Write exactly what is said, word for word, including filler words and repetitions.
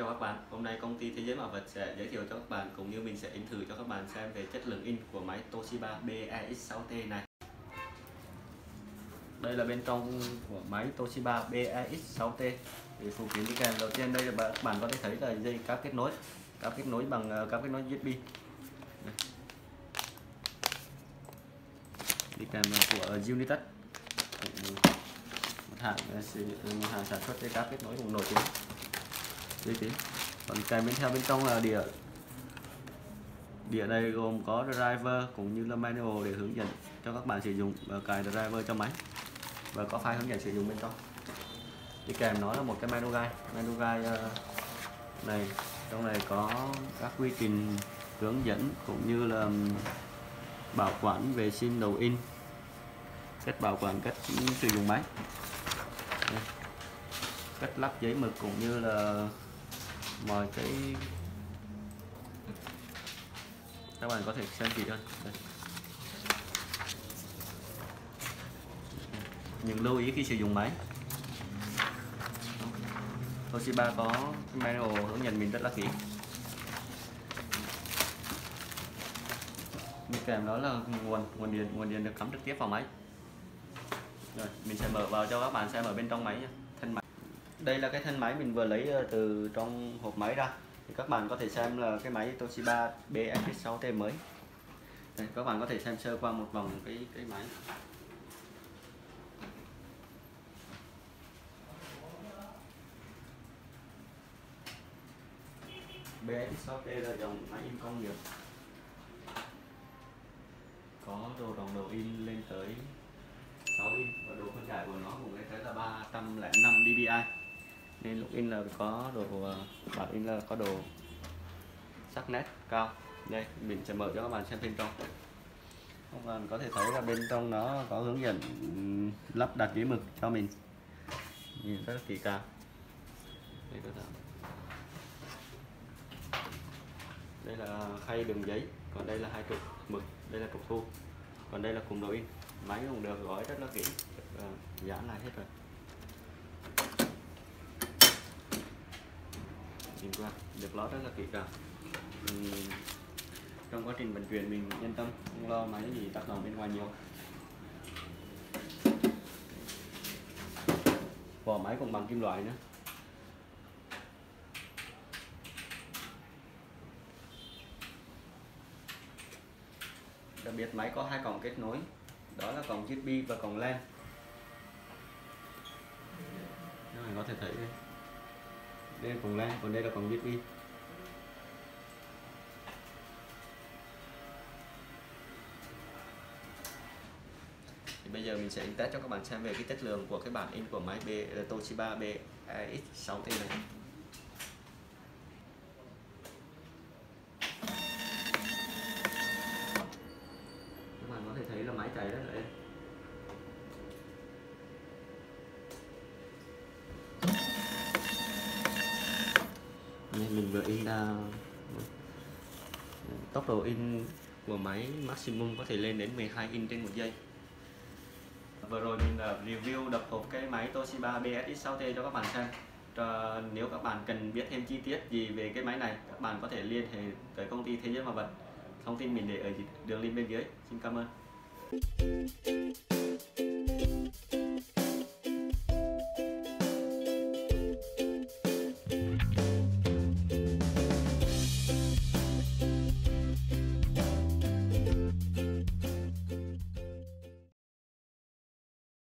chào các bạn. Hôm nay công ty Thế giới Mã Vạch sẽ giới thiệu cho các bạn cũng như mình sẽ in thử cho các bạn xem về chất lượng in của máy Toshiba B E X sáu T này. Đây là bên trong của máy Toshiba B E X sáu T. Thì phụ kiện đi kèm đầu tiên đây là các bạn có thể thấy là dây cáp kết nối, cáp kết nối bằng cáp kết nối u ét bê. Đi kèm của Unitas, một hãng một hãng sản xuất dây cáp kết nối cùng nổi tiếng. Đây tí. Còn kèm bên theo bên trong là đĩa. Đĩa này gồm có driver cũng như là manual để hướng dẫn cho các bạn sử dụng và cài driver cho máy, và có file hướng dẫn sử dụng bên trong. Đi kèm nó là một cái manual guide. Manual guide này, trong này có các quy trình hướng dẫn cũng như là bảo quản, vệ sinh đầu in, cách bảo quản, cách sử dụng máy, cách lắp giấy mực cũng như là mọi cái các bạn có thể xem kỹ hơn. Đây. Những lưu ý khi sử dụng máy. Toshiba có manual hướng dẫn mình rất là kỹ. Bên kèm đó là nguồn nguồn điện nguồn điện được cắm trực tiếp vào máy. Rồi mình sẽ mở vào cho các bạn xem ở bên trong máy nha. Thân máy. Đây là cái thân máy mình vừa lấy từ trong hộp máy ra. Thì các bạn có thể xem là cái máy Toshiba B E X sáu T mới. Đây, các bạn có thể xem sơ qua một vòng cái cái máy. B E X sáu T là dòng máy in công nghiệp. Có độ rộng đầu in lên tới sáu inch và độ phân giải của nó cũng lên tới là ba trăm lẻ năm dpi, nên lúc in là có độ bản in là có độ sắc nét cao. Đây mình sẽ mở cho các bạn xem bên trong. Các bạn có thể thấy là bên trong nó có hướng dẫn lắp đặt giấy mực cho mình, nhìn rất kỳ cao. Đây là khay đựng giấy, còn đây là hai trục mực, đây là trục thu, còn đây là cùng đầu in. Máy cũng được gói rất là kỹ, dán lại hết rồi. Nhìn qua được lót rất là kỹ cả. Mình, trong quá trình vận chuyển mình yên tâm, không lo máy gì tác động bên ngoài nhiều. Vỏ máy cũng bằng kim loại nữa. Đặc biệt máy có hai cổng kết nối, đó là cổng u ét bê và cổng LAN. Các bạn có thể thấy đây, đây là cổng LAN, còn đây là cổng u ét bê. Thì bây giờ mình sẽ test cho các bạn xem về cái chất lượng của cái bản in của máy B, Toshiba B E X sáu T này. Rất là êm. Mình vừa in ra tốc độ in của máy maximum có thể lên đến mười hai inch trên một giây. Vừa rồi mình đã review đập hộp cái máy Toshiba B E X sáu T cho các bạn xem. Nếu các bạn cần biết thêm chi tiết gì về cái máy này, các bạn có thể liên hệ tới công ty Thế giới Mã Vạch. Thông tin mình để ở đường link bên dưới. Xin cảm ơn. Thank you.